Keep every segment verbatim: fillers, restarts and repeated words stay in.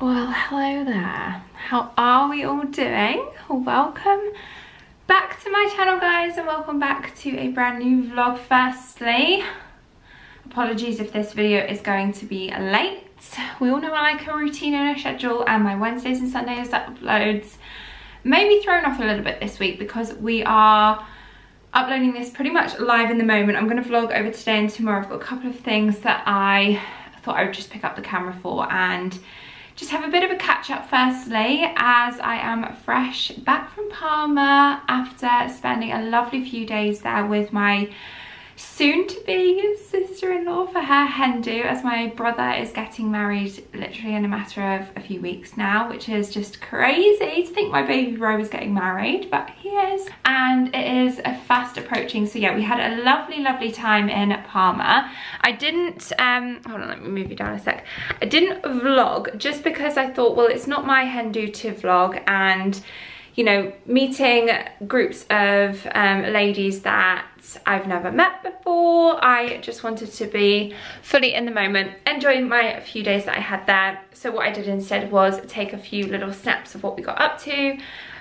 Well, hello there. How are we all doing? Welcome back to my channel, guys, and welcome back to a brand new vlog. Firstly, apologies if this video is going to be late. We all know I like a routine and a schedule, and my Wednesdays and Sundays uploads may be thrown off a little bit this week because we are uploading this pretty much live in the moment. I'm going to vlog over today and tomorrow. I've got a couple of things that I thought I would just pick up the camera for and just have a bit of a catch up firstly, as I am fresh back from Palma after spending a lovely few days there with my soon to be sister-in-law for her hen do, as my brother is getting married literally in a matter of a few weeks now, which is just crazy to think my baby bro is getting married, but he is, and it is a fast approaching. So yeah, we had a lovely lovely time in Palma. I didn't um hold on, let me move you down a sec. I didn't vlog just because I thought, well, it's not my hen do to vlog, and you know, meeting groups of um, ladies that I've never met before, I just wanted to be fully in the moment, enjoying my few days that I had there. So what I did instead was take a few little snaps of what we got up to,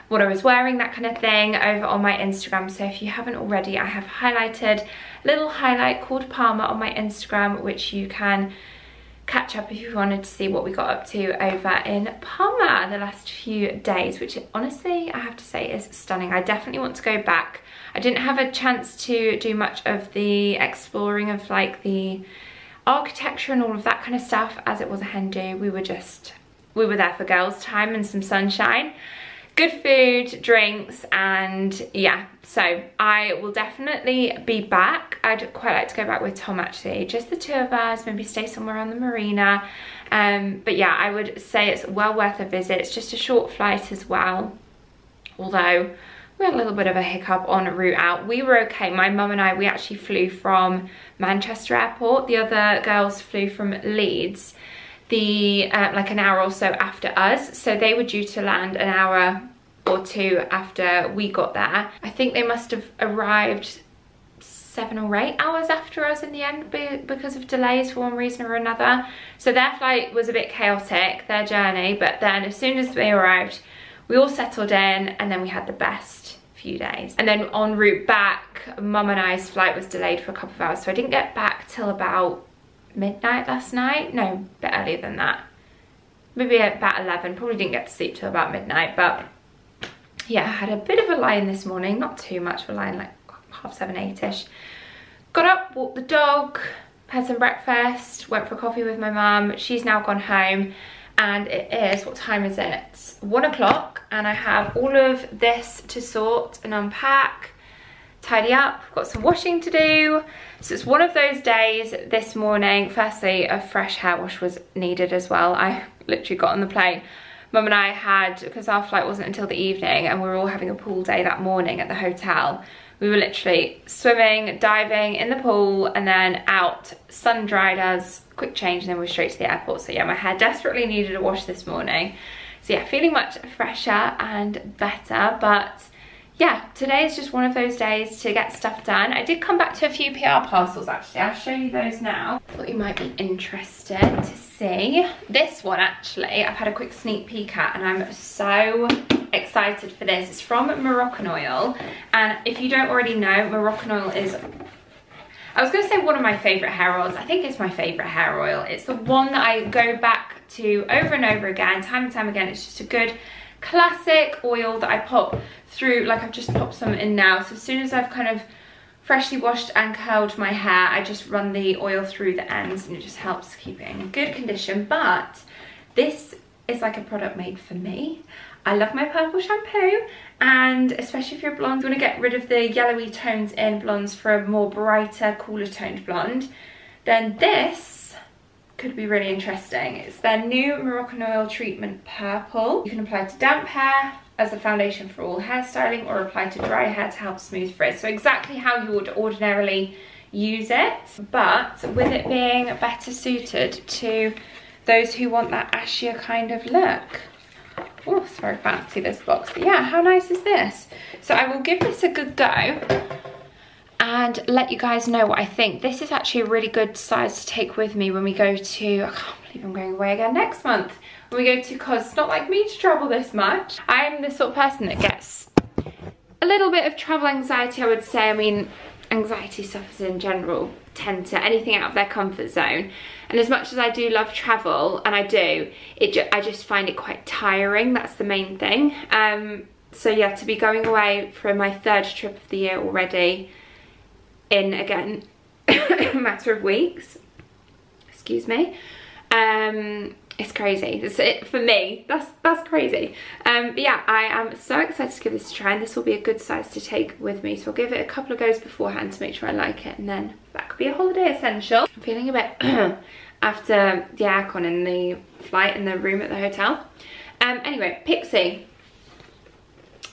what I was wearing, that kind of thing, over on my Instagram. So if you haven't already, I have highlighted a little highlight called Palma on my Instagram, which you can catch up if you wanted to see what we got up to over in Palma the last few days, which honestly I have to say is stunning. I definitely want to go back. I didn't have a chance to do much of the exploring of like the architecture and all of that kind of stuff, as it was a hen do. We were just, we were there for girls' time and some sunshine, good food, drinks, and yeah. So I will definitely be back. I'd quite like to go back with Tom actually, just the two of us, maybe stay somewhere on the marina. Um, but yeah, I would say it's well worth a visit. It's just a short flight as well, although we had a little bit of a hiccup on route out. We were okay, my mum and I, we actually flew from Manchester airport. The other girls flew from Leeds, the uh, like an hour or so after us, so they were due to land an hour or two after we got there. I think they must have arrived seven or eight hours after us in the end be because of delays for one reason or another. So their flight was a bit chaotic, their journey, but then as soon as they arrived, we all settled in, and then we had the best few days. And then en route back, Mum and I's flight was delayed for a couple of hours, so I didn't get back till about midnight last night. No, a bit earlier than that, maybe about eleven. Probably didn't get to sleep till about midnight, but yeah, I had a bit of a lie in this morning, not too much of a lie in, like half seven, eight-ish. Got up, walked the dog, had some breakfast, went for coffee with my mum. She's now gone home, and it is, what time is it? One o'clock, and I have all of this to sort and unpack, tidy up. I've got some washing to do. So it's one of those days this morning. Firstly, a fresh hair wash was needed as well. I literally got on the plane. Mum and I had, because our flight wasn't until the evening and we were all having a pool day that morning at the hotel, we were literally swimming, diving in the pool, and then out, sun dried us, quick change, and then we were straight to the airport. So yeah, my hair desperately needed a wash this morning. So yeah, feeling much fresher and better, but yeah, today is just one of those days to get stuff done. I did come back to a few P R parcels actually. I'll show you those now. I thought you might be interested to see. This one actually, I've had a quick sneak peek at, and I'm so excited for this. It's from Moroccan Oil. And if you don't already know, Moroccan Oil is, I was gonna say one of my favorite hair oils. I think it's my favorite hair oil. It's the one that I go back to over and over again, time and time again. It's just a good classic oil that I pop through. Like, I've just popped some in now, so as soon as I've kind of freshly washed and curled my hair, I just run the oil through the ends, and it just helps keep it in good condition. But this is like a product made for me. I love my purple shampoo, and especially if you're blonde, you want to get rid of the yellowy tones in blondes for a more brighter, cooler toned blonde, then this could be really interesting. It's their new Moroccan Oil Treatment Purple. You can apply to damp hair as a foundation for all hairstyling, or apply to dry hair to help smooth frizz. So exactly how you would ordinarily use it, but with it being better suited to those who want that ashier kind of look. Oh, it's very fancy, this box. But yeah, how nice is this? So I will give this a good go and let you guys know what I think. This is actually a really good size to take with me when we go to, I can't believe I'm going away again next month. and we go to, cause it's not like me to travel this much. I'm the sort of person that gets a little bit of travel anxiety, I would say. I mean, anxiety sufferers in general tend to anything out of their comfort zone, and as much as I do love travel, and I do, it ju I just find it quite tiring. That's the main thing. Um, so yeah, to be going away for my third trip of the year already in, again, a matter of weeks, excuse me, um, it's crazy. It's, it, for me, that's that's crazy. Um, but yeah, I am so excited to give this a try, and this will be a good size to take with me. So I'll give it a couple of goes beforehand to make sure I like it, and then that could be a holiday essential. I'm feeling a bit after the aircon in the flight in the room at the hotel. Um, anyway, Pixi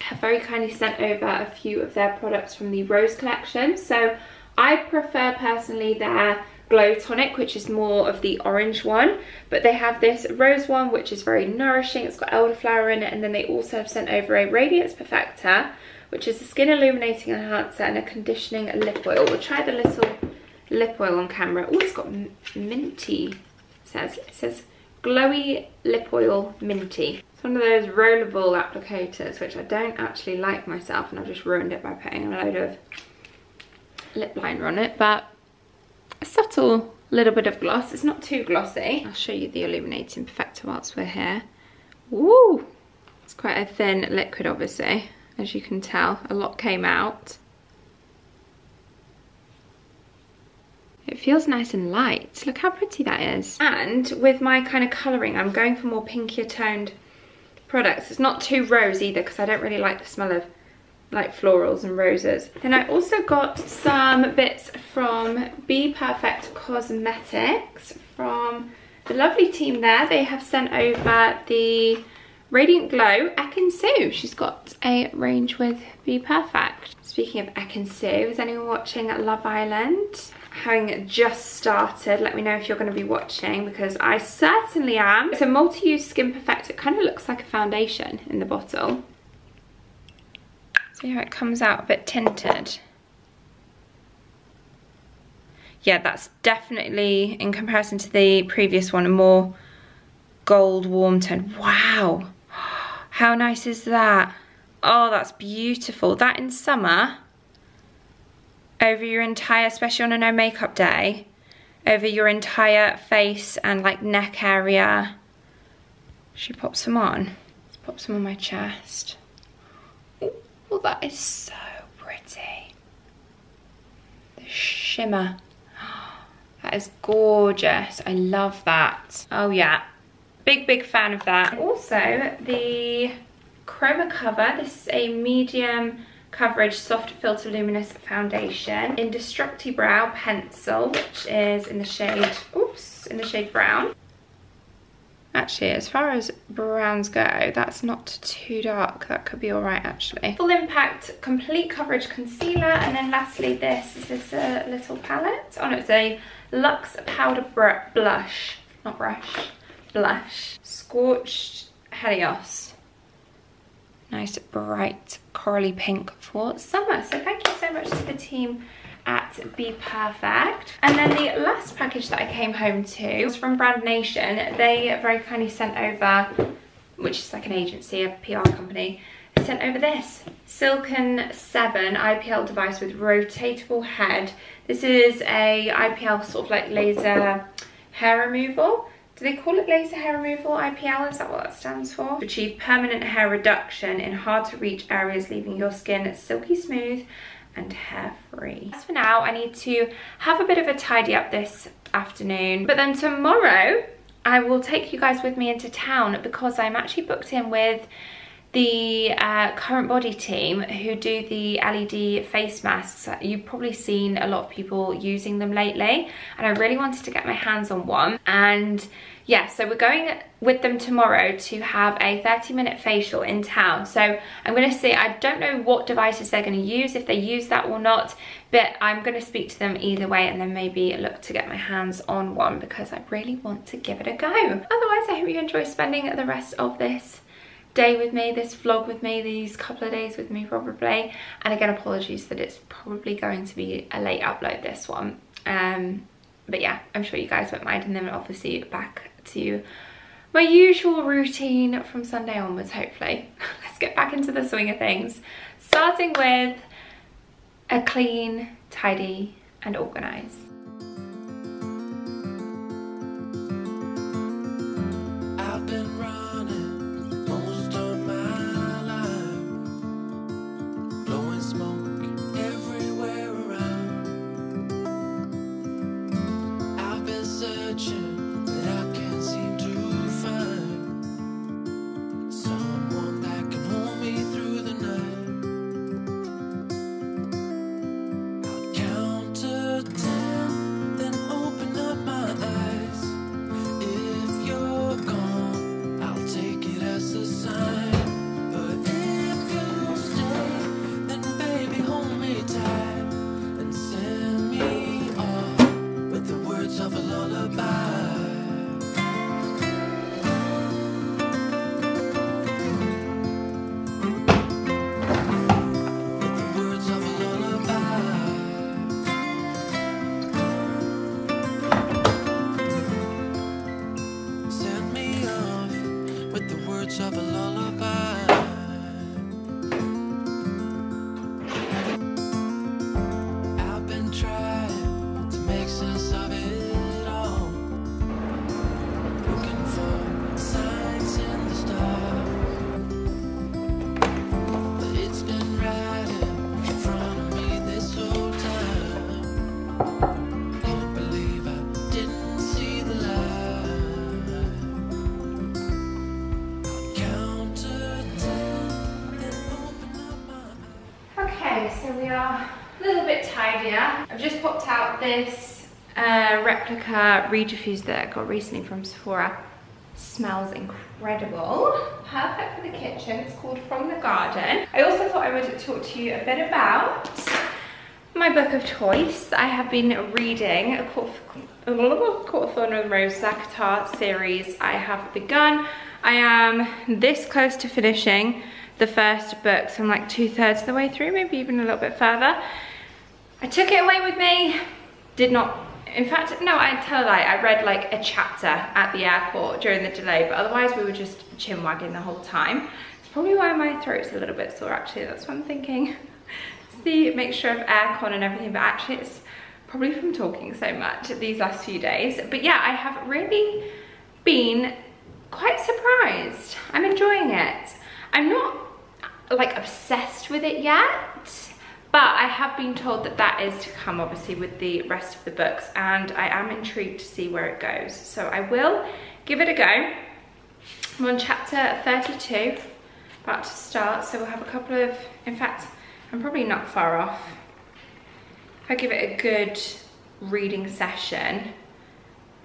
have very kindly sent over a few of their products from the Rose collection. So I prefer personally their Glow Tonic, which is more of the orange one, but they have this rose one which is very nourishing. It's got elderflower in it, and then they also have sent over a Radiance Perfector, which is a skin illuminating enhancer and a conditioning lip oil. We'll try the little lip oil on camera. Oh, it's got minty, it says, it says glowy lip oil minty. It's one of those rollable applicators, which I don't actually like myself, and I've just ruined it by putting a load of lip liner on it, but a subtle little bit of gloss. It's not too glossy. I'll show you the illuminating perfector whilst we're here. Woo! It's quite a thin liquid, obviously, as you can tell. A lot came out. It feels nice and light. Look how pretty that is. And with my kind of colouring, I'm going for more pinkier toned products. It's not too rose either, because I don't really like the smell of like florals and roses. Then I also got some bits from Be Perfect Cosmetics from the lovely team there. They have sent over the Radiant Glow Ekin-Su. She's got a range with Be Perfect. Speaking of Ekin-Su, is anyone watching Love Island? Having just started, let me know if you're going to be watching, because I certainly am. It's a multi-use skin perfector. It kind of looks like a foundation in the bottle. See how it comes out a bit tinted. Yeah, that's definitely, in comparison to the previous one, a more gold warm tone. Wow, how nice is that? Oh, that's beautiful. That in summer, over your entire, especially on a no makeup day, over your entire face and like neck area. Should pop some on. Let's pop some on my chest. Oh, that is so pretty. The shimmer. That is gorgeous. I love that. Oh yeah. Big, big fan of that. Also, the Chroma Cover. This is a medium coverage soft filter luminous foundation in Destructi Brow Pencil, which is in the shade, oops, in the shade brown. Actually, as far as browns go, that's not too dark. That could be all right, actually. Full Impact Complete Coverage Concealer. And then lastly, this is this a little palette? Oh no, it's a Luxe Powder Br Blush. Not brush. Blush. Scorched Helios. Nice, bright, corally pink for summer. So thank you so much to the team at Be Perfect. And then the last package that I came home to was from Brand Nation. They very kindly sent over, which is like an agency, a P R company, sent over this Silken seven I P L device with rotatable head. This is a I P L sort of like laser hair removal. Do they call it laser hair removal, I P L? Is that what that stands for? To achieve permanent hair reduction in hard to reach areas, leaving your skin silky smooth and hair free. As for now, I need to have a bit of a tidy up this afternoon, but then tomorrow I will take you guys with me into town, because I'm actually booked in with the uh, Current Body team who do the L E D face masks. You've probably seen a lot of people using them lately, and I really wanted to get my hands on one. And yeah, so we're going with them tomorrow to have a thirty minute facial in town. So I'm going to see, I don't know what devices they're going to use, if they use that or not, but I'm going to speak to them either way, and then maybe look to get my hands on one, because I really want to give it a go. Otherwise, I hope you enjoy spending the rest of this day with me, this vlog with me, these couple of days with me probably. And again, apologies that it's probably going to be a late upload, this one. Um, but yeah, I'm sure you guys won't mind. And then obviously back to my usual routine from Sunday onwards, hopefully. Let's get back into the swing of things. Starting with a clean, tidy, and organized. This uh, replica reed diffuse that I got recently from Sephora smells incredible. Perfect for the kitchen. It's called From the Garden. I also thought I would talk to you a bit about my book of choice. I have been reading A Court of Thorn and Rose Zacatar series. I have begun. I am this close to finishing the first book, so I'm like two thirds of the way through, maybe even a little bit further. I took it away with me. Did not, in fact, no, I tell a lie. I read like a chapter at the airport during the delay, but otherwise we were just chin wagging the whole time. It's probably why my throat's a little bit sore, actually. That's what I'm thinking. It's the mixture of aircon and everything, but actually it's probably from talking so much these last few days. But yeah, I have really been quite surprised. I'm enjoying it. I'm not like obsessed with it yet, but I have been told that that is to come, obviously, with the rest of the books, and I am intrigued to see where it goes. So I will give it a go. I'm on chapter thirty-two, about to start, so we'll have a couple of, in fact, I'm probably not far off. If I give it a good reading session,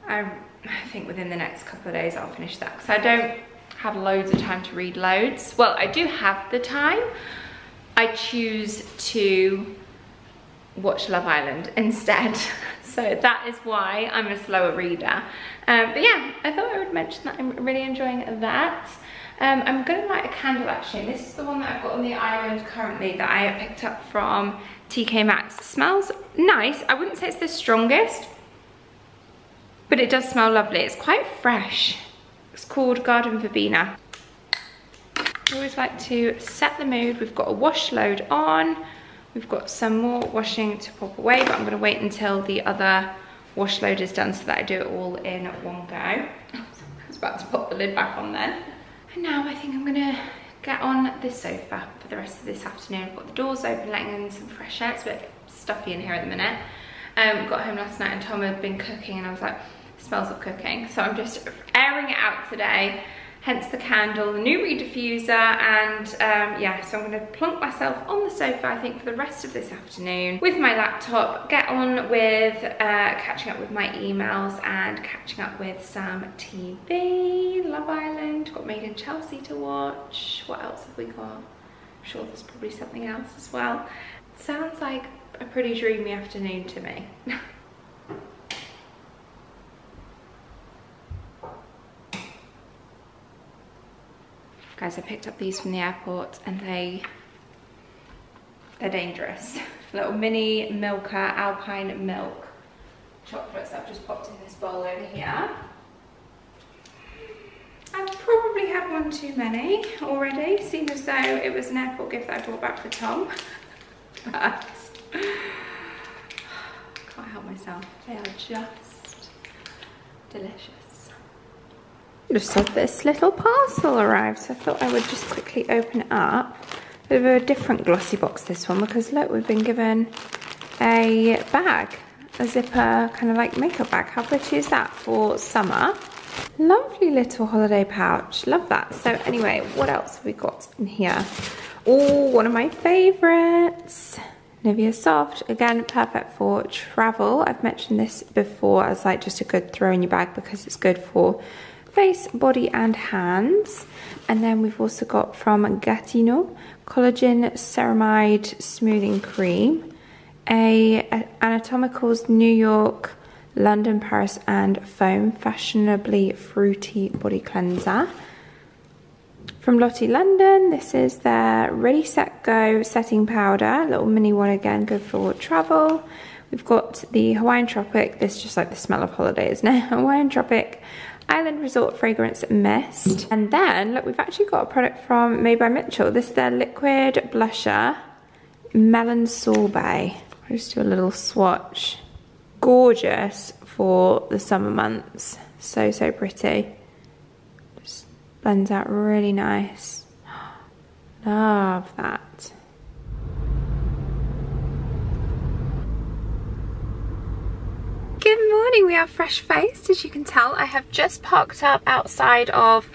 I, I think within the next couple of days I'll finish that, because I don't have loads of time to read loads. Well, I do have the time. I choose to watch Love Island instead. So that is why I'm a slower reader. Um, but yeah, I thought I would mention that I'm really enjoying that. Um, I'm gonna light a candle actually. This is the one that I've got on the island currently that I picked up from T K Maxx. Smells nice. I wouldn't say it's the strongest, but it does smell lovely. It's quite fresh. It's called Garden Verbena. I always like to set the mood. We've got a wash load on. We've got some more washing to pop away, but I'm going to wait until the other wash load is done so that I do it all in one go. I was about to pop the lid back on then. And now I think I'm going to get on this sofa for the rest of this afternoon. I've got the doors open, letting in some fresh air. It's a bit stuffy in here at the minute. Um, got home last night and Tom had been cooking and I was like, smells of cooking. So I'm just airing it out today. Hence the candle, the new reed diffuser, and um, yeah, so I'm going to plonk myself on the sofa, I think, for the rest of this afternoon with my laptop, get on with uh, catching up with my emails and catching up with some T V, Love Island, got Made in Chelsea to watch. What else have we got? I'm sure there's probably something else as well. It sounds like a pretty dreamy afternoon to me. Guys, I picked up these from the airport and they, they're dangerous. Little mini Milka Alpine Milk chocolates that I've just popped in this bowl over here. one too many already, seeing as though it was an airport gift that I brought back for Tom. But can't help myself, they are just delicious. Just had this little parcel arrive, so I thought I would just quickly open it up. Bit of a different glossy box this one, because look, we've been given a bag, a zipper kind of like makeup bag. How pretty is that for summer? Lovely little holiday pouch, love that. So anyway, what else have we got in here? Oh, one of my favorites, Nivea Soft, again perfect for travel. I've mentioned this before as like just a good throw in your bag because it's good for face, body and hands. And then we've also got from Gatineau collagen ceramide smoothing cream, a, a Anatomicals New York, London, Paris and foam fashionably fruity body cleanser. From Lottie London, this is their Ready Set Go setting powder, little mini one again, good for travel. We've got the Hawaiian Tropic, this is just like the smell of holidays now, Hawaiian Tropic Island Resort Fragrance Mist. And then, look, we've actually got a product from Made by Mitchell. This is their Liquid Blusher Melon Sorbet. I'll just do a little swatch. Gorgeous for the summer months. So, so pretty. Just blends out really nice. Love that. Good morning, we are fresh faced. As you can tell, I have just parked up outside of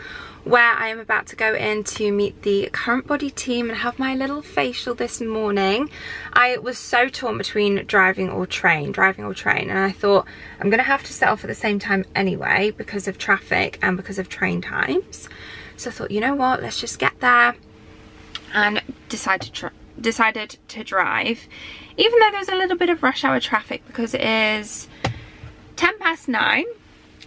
where I am about to go in to meet the Current Body team and have my little facial this morning. I was so torn between driving or train, driving or train, and I thought I'm gonna have to set off at the same time anyway because of traffic and because of train times. So I thought, you know what, let's just get there, and decide to try decided to drive, even though there's a little bit of rush hour traffic because it is ten past nine.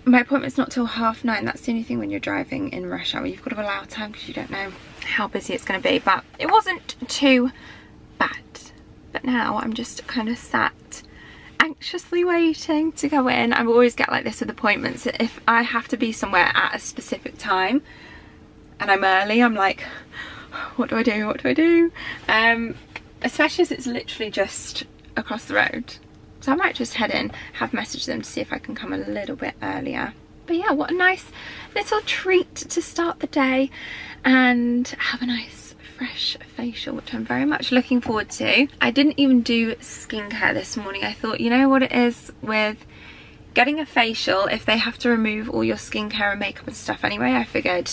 My appointment's not till half nine. That's the only thing when you're driving in rush hour, you've got to allow time because you don't know how busy it's going to be. But it wasn't too bad. But now I'm just kind of sat anxiously waiting to go in. I always get like this with appointments. If I have to be somewhere at a specific time and I'm early, I'm like, what do I do, what do I do? Um, especially as it's literally just across the road. So I might just head in, have messaged them to see if I can come a little bit earlier. But yeah, what a nice little treat to start the day and have a nice fresh facial, which I'm very much looking forward to. I didn't even do skincare this morning. I thought, you know what it is with getting a facial, if they have to remove all your skincare and makeup and stuff anyway, I figured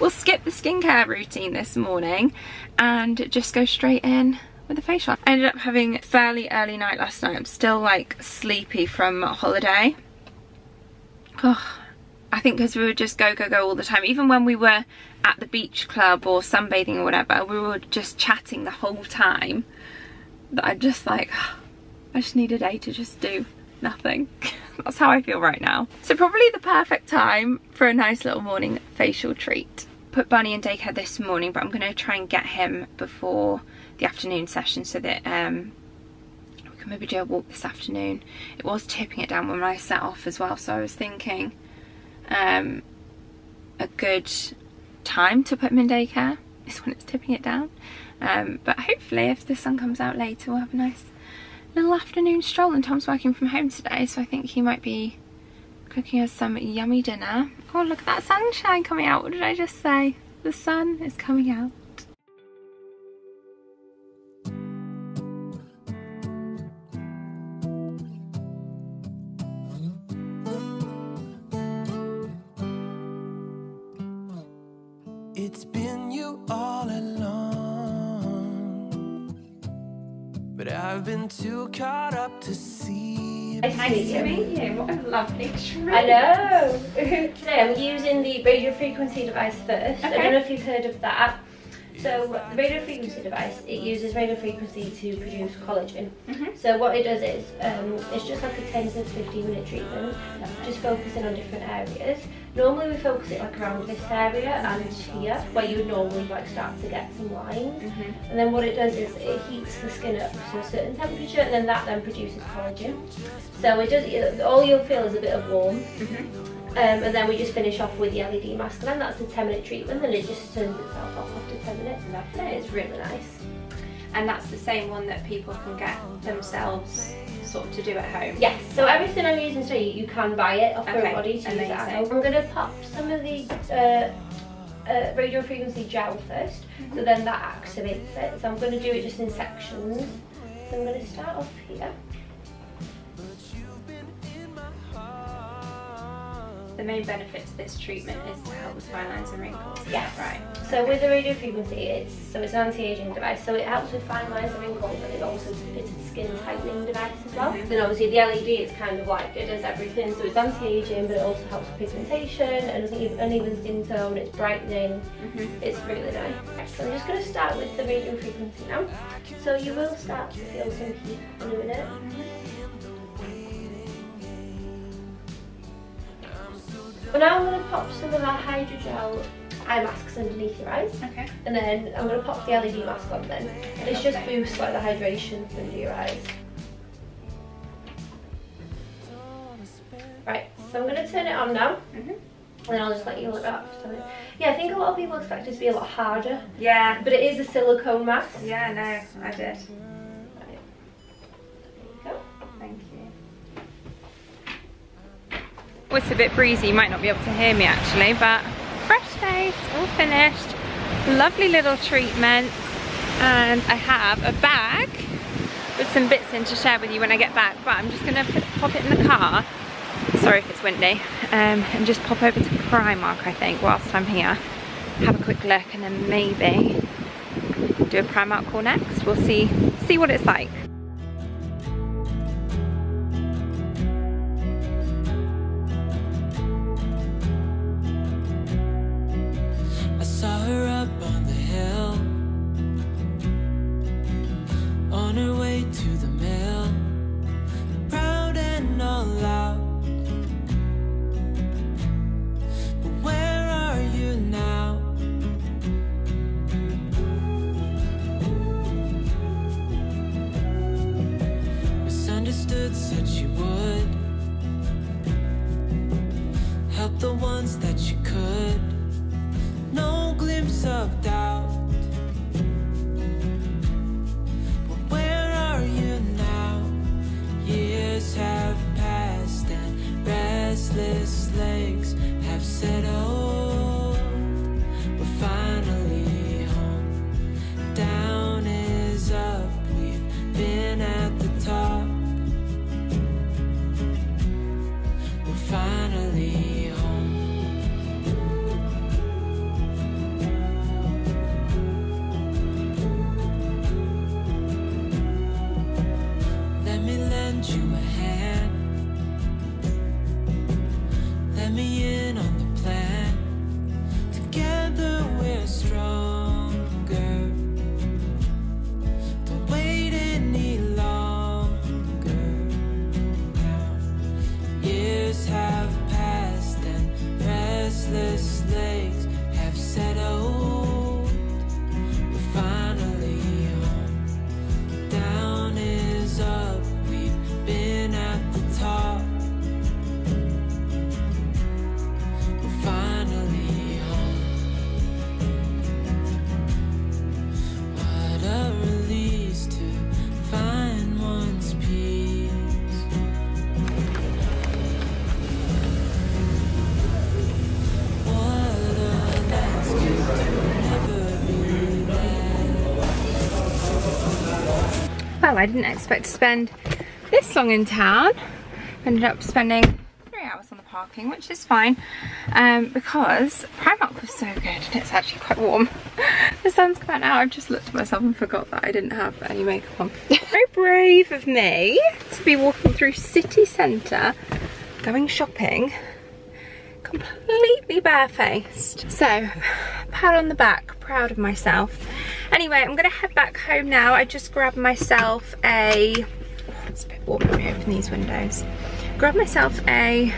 we'll skip the skincare routine this morning and just go straight in with a facial. I ended up having a fairly early night last night. I'm still like sleepy from holiday. Oh, I think because we would just go, go, go all the time. Even when we were at the beach club or sunbathing or whatever, we were just chatting the whole time. That I just like, oh, I just need a day to just do nothing. That's how I feel right now. So probably the perfect time for a nice little morning facial treat. Put Barney in daycare this morning, but I'm going to try and get him before the afternoon session so that um, we can maybe do a walk this afternoon. It was tipping it down when I set off as well, so I was thinking um, a good time to put him in daycare is when it's tipping it down. Um, but hopefully if the sun comes out later, we'll have a nice little afternoon stroll. And Tom's working from home today, so I think he might be cooking us some yummy dinner. Oh, look at that sunshine coming out. What did I just say? The sun is coming out. It's been you all along, but I've been too caught up to see. Nice to meet you. What a lovely treat. I know. Today I'm using the radio frequency device first. Okay. I don't know if you've heard of that. So the radio frequency device, it uses radio frequency to produce collagen. Mm-hmm. So what it does is, um, it's just like a ten to fifteen minute treatment, just focusing on different areas. Normally we focus it like around this area and here, where you would normally like start to get some lines. Mm-hmm. And then what it does is it heats the skin up to a certain temperature, and then that then produces collagen. So it does. All you'll feel is a bit of warmth. Mm-hmm. Um, and then we just finish off with the L E D mask, and then that's the ten minute treatment, and it just turns itself off after ten minutes. Lovely. It's really nice. And that's the same one that people can get themselves sort of to do at home? Yes, so everything I'm using today, you can buy it off okay. Current Body to Amazing. Use at home. I'm going to pop some of the uh, uh, radio frequency gel first, mm-hmm. so then that activates it. So I'm going to do it just in sections. So I'm going to start off here. The main benefit to this treatment is to help with fine lines and wrinkles. Yes. Right. So okay. with the radio frequency, it's so it's an anti-aging device, so it helps with fine lines and wrinkles, and it also it's a skin tightening device as well. Mm-hmm. Then obviously the L E D, it's kind of like it does everything, so it's anti-aging, but it also helps with pigmentation and uneven skin tone. It's brightening. Mm-hmm. It's really nice. So I'm just going to start with the radio frequency now. So you will start to feel some heat in a minute. Mm-hmm. But now I'm going to pop some of our hydrogel eye masks underneath your eyes. Okay. And then I'm going to pop the L E D mask on then. And it's just boosts like the hydration under your eyes. Right, so I'm going to turn it on now. Mm-hmm. And then I'll just let you look up. Yeah, I think a lot of people expect it to be a lot harder. Yeah. But it is a silicone mask. Yeah, no, I did. It's a bit breezy, you might not be able to hear me actually, but fresh face, all finished, lovely little treatment, and I have a bag with some bits in to share with you when I get back, but I'm just going to pop it in the car, sorry if it's windy, um, and just pop over to Primark I think whilst I'm here, have a quick look, and then maybe do a Primark call next. We'll see, see what it's like. Well, I didn't expect to spend this long in town. Ended up spending three hours on the parking, which is fine, um, because Primark was so good, and it's actually quite warm. The sun's come out now. I've just looked at myself and forgot that I didn't have any makeup on. Very brave of me to be walking through city centre, going shopping, completely barefaced. So, pat on the back, proud of myself. Anyway, I'm gonna head back home now. I just grabbed myself a, it's a bit warm, let me open these windows. Grabbed myself a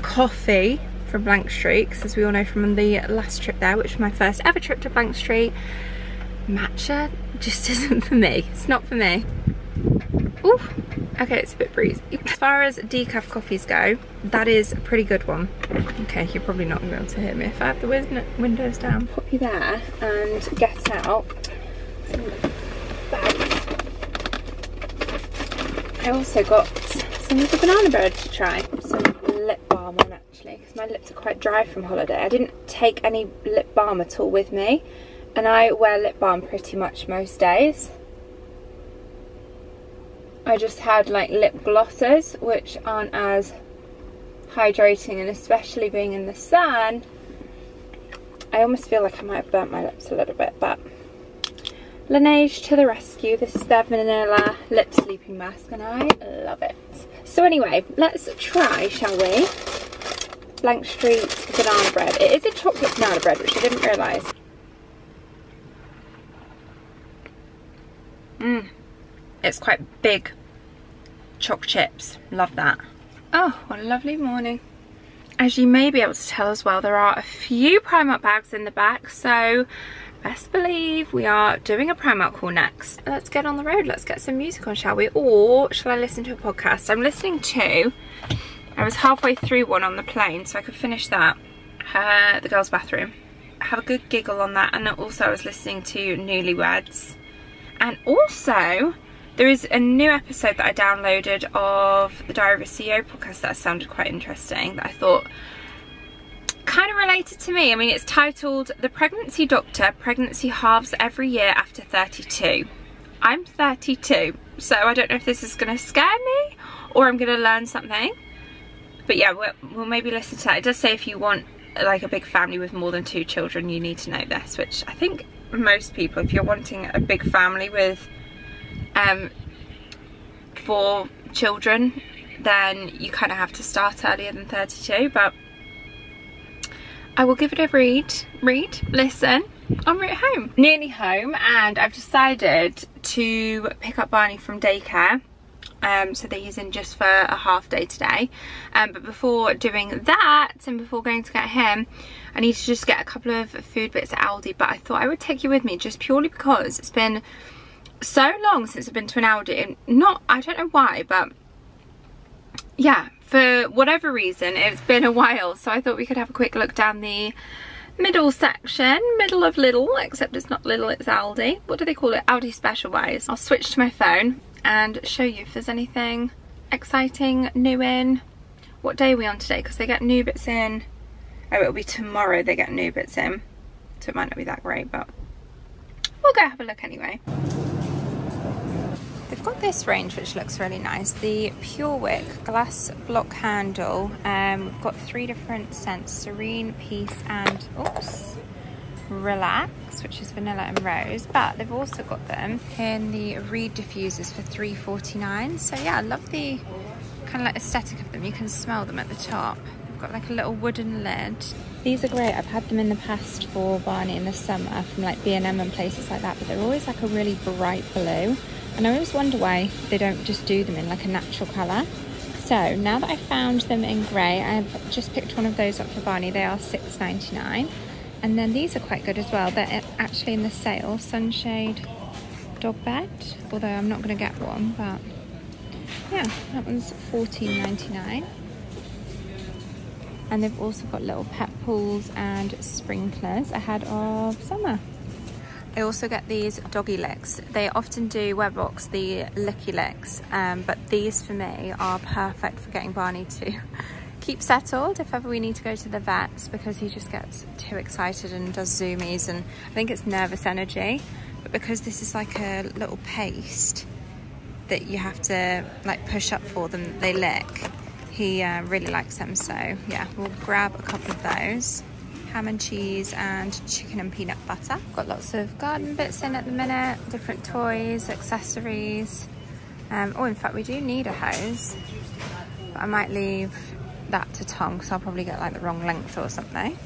coffee from Blank Street, because as we all know from the last trip there, which was my first ever trip to Blank Street, matcha just isn't for me. It's not for me. Ooh, Okay, it's a bit breezy. As far as decaf coffees go, that is a pretty good one. Okay, you're probably not going to be able to hear me if I have the win windows down. Pop you there and get out some bags. I also got some of the banana bread to try. Some lip balm on actually, because my lips are quite dry from holiday. I didn't take any lip balm at all with me, and I wear lip balm pretty much most days. I just had like lip glosses, which aren't as hydrating, and especially being in the sun, I almost feel like I might have burnt my lips a little bit, but Laneige to the rescue. This is their vanilla lip sleeping mask and I love it. So anyway, let's try, shall we? Blank Street banana bread. It is a chocolate banana bread, which I didn't realise. Mmm. It's quite big. Choc chips, love that. Oh, what a lovely morning. As you may be able to tell as well, there are a few Primark bags in the back, so best believe we are doing a Primark haul next. Let's get on the road, let's get some music on, shall we? Or shall I listen to a podcast? I'm listening to, I was halfway through one on the plane, so I could finish that, uh, The Girls' Bathroom. Have a good giggle on that, and also I was listening to Newlyweds. And also, there is a new episode that I downloaded of the Diary of a C E O podcast that sounded quite interesting, that I thought kind of related to me. I mean, it's titled The Pregnancy Doctor, Pregnancy Halves Every Year After thirty-two. I'm thirty-two, so I don't know if this is going to scare me or I'm going to learn something. But yeah, we'll, we'll maybe listen to that. It does say if you want like a big family with more than two children, you need to know this, which I think most people, if you're wanting a big family with Um, for children, then you kind of have to start earlier than thirty-two, but I will give it a read, read, listen, en route home. Nearly home, and I've decided to pick up Barney from daycare, um, so that he's in just for a half day today, um, but before doing that, and before going to get him, I need to just get a couple of food bits at Aldi, but I thought I would take you with me, just purely because it's been so long since I've been to an Aldi, and not, I don't know why, but yeah, for whatever reason it's been a while, so I thought we could have a quick look down the middle section, middle of Little, except it's not Little, it's Aldi. What do they call it? Aldi Special Buys. I'll switch to my phone and show you if there's anything exciting new in. What day are we on today? Because they get new bits in, oh, it'll be tomorrow they get new bits in, so it might not be that great, but we'll go have a look anyway. They've got this range which looks really nice, the Purewick glass block handle. Um, we've got three different scents, Serene, Peace and oops, Relax, which is vanilla and rose, but they've also got them in the reed diffusers for three forty-nine. So yeah, I love the kind of like aesthetic of them. You can smell them at the top. They've got like a little wooden lid. These are great. I've had them in the past for Barney in the summer from like B and M and places like that, but they're always like a really bright blue. And I always wonder why they don't just do them in like a natural colour. So now that I found them in grey, I've just picked one of those up for Barney. They are six ninety-nine. And then these are quite good as well. They're actually in the sale, Sunshade Dog Bed. Although I'm not going to get one, but yeah, that one's fourteen ninety-nine. And they've also got little pet pools and sprinklers ahead of summer. I also get these doggy licks. They often do Webbox, the licky licks, um, but these for me are perfect for getting Barney to keep settled if ever we need to go to the vets, because he just gets too excited and does zoomies, and I think it's nervous energy. But because this is like a little paste that you have to like push up for them, they lick. He uh, really likes them, so yeah, we'll grab a couple of those. Ham and cheese and chicken and peanut butter. Got lots of garden bits in at the minute, different toys, accessories. Um, oh, in fact, we do need a hose, but I might leave that to Tom because I'll probably get like the wrong length or something.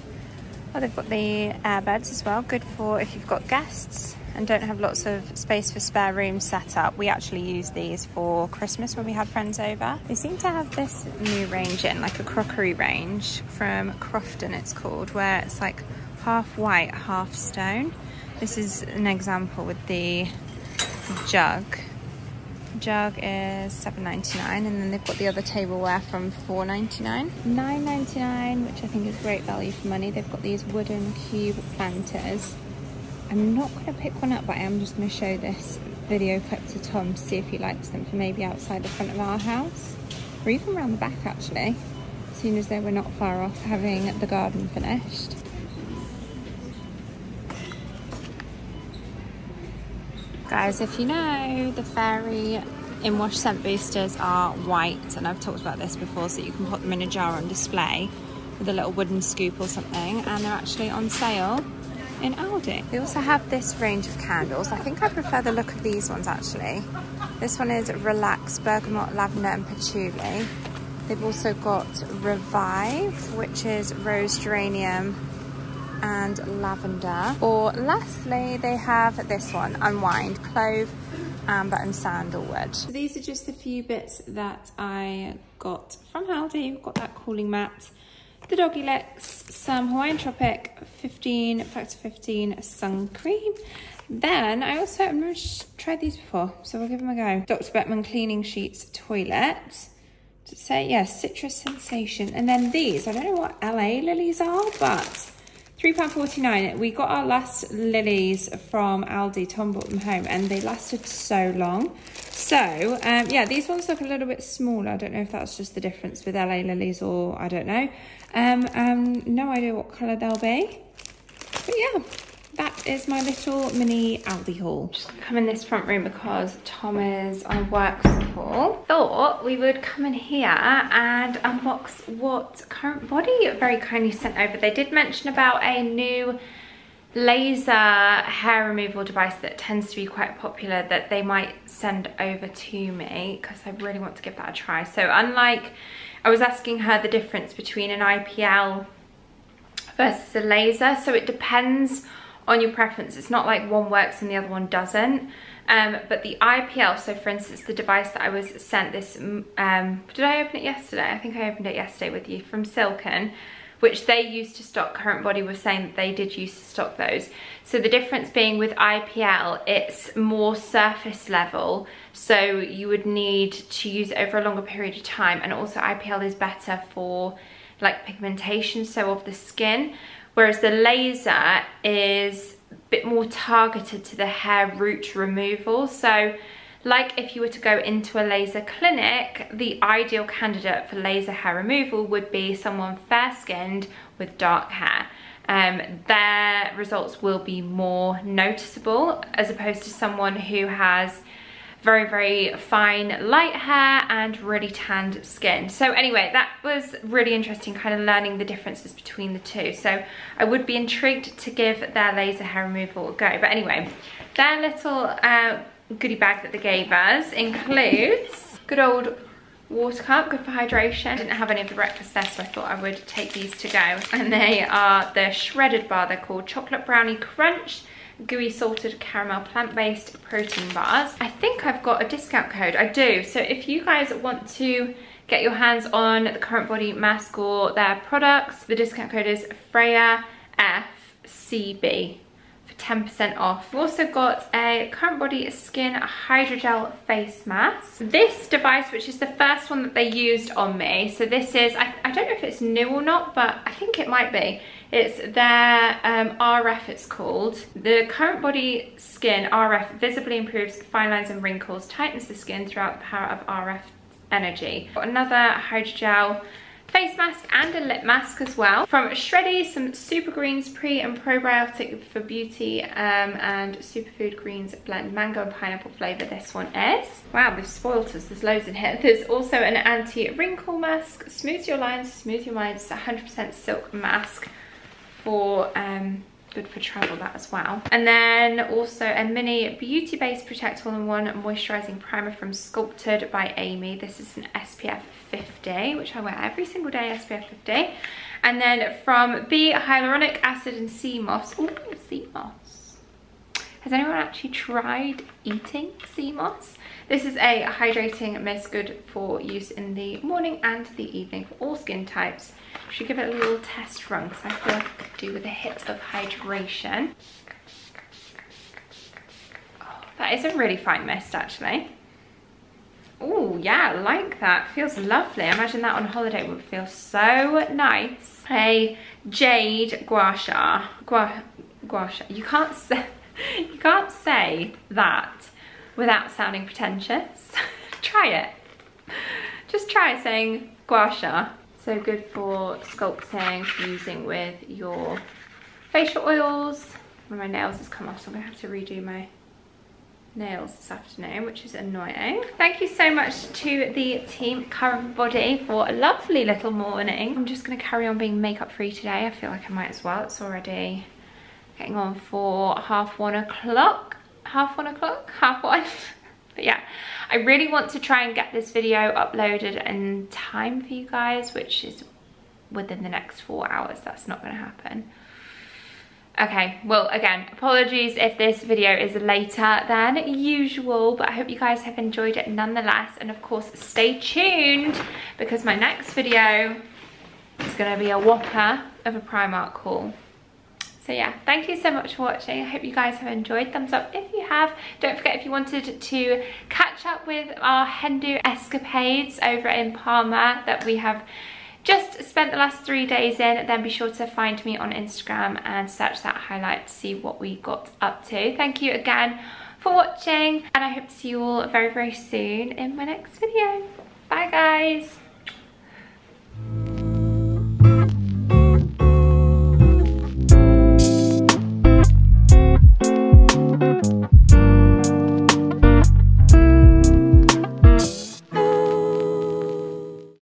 Oh, they've got the airbeds as well, good for if you've got guests and don't have lots of space for spare rooms set up. We actually use these for Christmas when we had friends over. They seem to have this new range in, like a crockery range from Crofton it's called, where it's like half white, half stone. This is an example with the jug jug is seven ninety-nine, and then they've got the other tableware from four ninety-nine. nine ninety-nine, which I think is great value for money. They've got these wooden cube planters. I'm not going to pick one up, but I am just going to show this video clip to Tom to see if he likes them for maybe outside the front of our house, or even around the back actually, as soon as though we're not far off having the garden finished. Guys, if you know, the Fairy in-wash scent boosters are white, and I've talked about this before, so you can put them in a jar on display with a little wooden scoop or something, and they're actually on sale in Aldi. They also have this range of candles. I think I prefer the look of these ones actually. This one is Relax, Bergamot, Lavender and Patchouli. They've also got Revive, which is Rose, Geranium and Lavender. Or lastly, they have this one, Unwind, Clove, Amber and Sandalwood. So these are just a few bits that I got from Aldi. We've got that cooling mat, the doggy licks, some Hawaiian Tropic fifteen factor fifteen sun cream. Then I also, I've never tried these before, so we'll give them a go. Doctor Beckman cleaning sheets, toilet. Does it say? Yes, yeah, citrus sensation. And then these, I don't know what L A lilies are, but three pounds forty-nine. We got our last lilies from Aldi. Tom brought them home and they lasted so long. So um, yeah, these ones look a little bit smaller. I don't know if that's just the difference with L A lilies or I don't know. Um, um, no idea what colour they'll be. But yeah, that is my little mini Aldi haul. Just come in this front room because Tom is on work support. Thought we would come in here and unbox what Current Body very kindly sent over. They did mention about a new laser hair removal device that tends to be quite popular that they might send over to me, because I really want to give that a try. So unlike, I was asking her the difference between an I P L versus a laser. So it depends on your preference. It's not like one works and the other one doesn't. Um, but the I P L, so for instance, the device that I was sent this, um, did I open it yesterday? I think I opened it yesterday with you, from Silken, which they used to stock. Current Body was saying that they did used to stock those. So the difference being with I P L, it's more surface level. So you would need to use it over a longer period of time. And also I P L is better for like pigmentation, so of the skin. Whereas the laser is a bit more targeted to the hair root removal. So like if you were to go into a laser clinic, the ideal candidate for laser hair removal would be someone fair skinned with dark hair. Um, their results will be more noticeable as opposed to someone who has very, very fine light hair and really tanned skin. So anyway, that was really interesting, kind of learning the differences between the two. So I would be intrigued to give their laser hair removal a go. But anyway, their little uh, goodie bag that they gave us includes good old water cup, good for hydration. I didn't have any of the breakfast there, so I thought I would take these to go. And they are the shredded bar. They're called Chocolate Brownie Crunch, gooey salted caramel plant-based protein bars. I think I've got a discount code. I do. So if you guys want to get your hands on the Current Body mask or their products, the discount code is Freya F C B for ten percent off. We've also got a Current Body Skin Hydrogel Face Mask. This device, which is the first one that they used on me. So this is, I, I don't know if it's new or not, but I think it might be. It's their um, R F, it's called. The Current Body Skin R F visibly improves fine lines and wrinkles, tightens the skin throughout the power of R F energy. Got another hydrogel face mask and a lip mask as well. From Shreddy, some super greens, pre and probiotic for beauty, um, and superfood greens blend, mango and pineapple flavour, this one is. Wow, they've spoilt us, there's loads in here. There's also an anti-wrinkle mask, smooth your lines, smooth your mind, it's one hundred percent silk mask. For um good for travel, that as well. And then also a mini beauty base protect all-in-one moisturizing primer from Sculpted by Amy. This is an S P F fifty, which I wear every single day, S P F fifty. And then from Be hyaluronic acid and sea moss. Oh, sea moss, has anyone actually tried eating sea moss? This is a hydrating mist, good for use in the morning and the evening for all skin types. Should give it a little test run because I feel like I could do with a hit of hydration. Oh, that is a really fine mist actually. Oh yeah, I like that. Feels lovely. I imagine that on holiday would feel so nice. A jade gua sha. Gua, gua sha. You can't say, you can't say that without sounding pretentious. Try it. Just try saying gua sha. So good for sculpting, for using with your facial oils. One of my nails has come off, so I'm gonna have to redo my nails this afternoon, which is annoying. Thank you so much to the team Current Body for a lovely little morning. I'm just going to carry on being makeup free today. I feel like I might as well. It's already getting on for half one o'clock half one o'clock half one but yeah, I really want to try and get this video uploaded in time for you guys, which is within the next four hours. That's not going to happen. Okay, well, again, apologies if this video is later than usual, but I hope you guys have enjoyed it nonetheless. And of course, stay tuned, because my next video is going to be a whopper of a Primark haul. So yeah, thank you so much for watching. I hope you guys have enjoyed. Thumbs up if you have. Don't forget, if you wanted to catch up with our Hindu escapades over in Palma that we have just spent the last three days in, then be sure to find me on Instagram and search that highlight to see what we got up to. Thank you again for watching, and I hope to see you all very, very soon in my next video. Bye guys.